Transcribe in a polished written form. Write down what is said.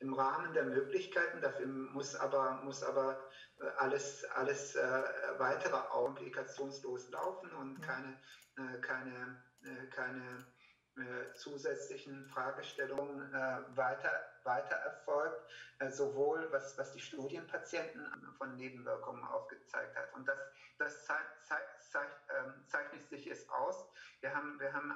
im Rahmen der Möglichkeiten. Dafür muss aber alles weitere auch komplikationslos laufen und keine zusätzlichen Fragestellungen weiter erfolgt, sowohl was die Studienpatienten von Nebenwirkungen aufgezeigt hat. Und das zeichnet sich jetzt aus. Wir haben